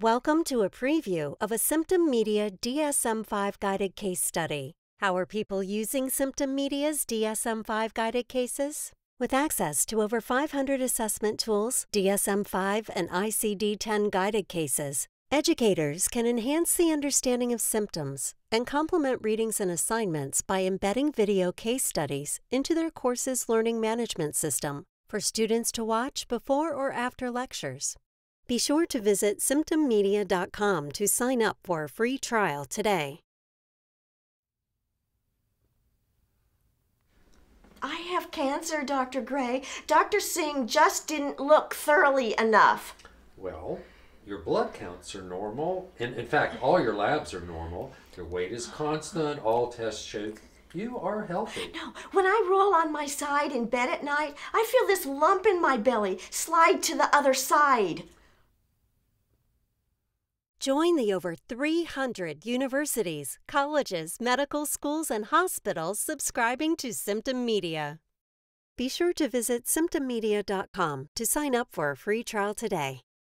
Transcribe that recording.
Welcome to a preview of a Symptom Media DSM-5 guided case study. How are people using Symptom Media's DSM-5 guided cases? With access to over 500 assessment tools, DSM-5 and ICD-10 guided cases, educators can enhance the understanding of symptoms and complement readings and assignments by embedding video case studies into their course's learning management system for students to watch before or after lectures. Be sure to visit symptommedia.com to sign up for a free trial today. I have cancer, Dr. Gray. Dr. Singh just didn't look thoroughly enough. Well, your blood counts are normal. In fact, all your labs are normal. Your weight is constant. All tests show you are healthy. No, when I roll on my side in bed at night, I feel this lump in my belly slide to the other side. Join the over 300 universities, colleges, medical schools, and hospitals subscribing to Symptom Media. Be sure to visit symptommedia.com to sign up for a free trial today.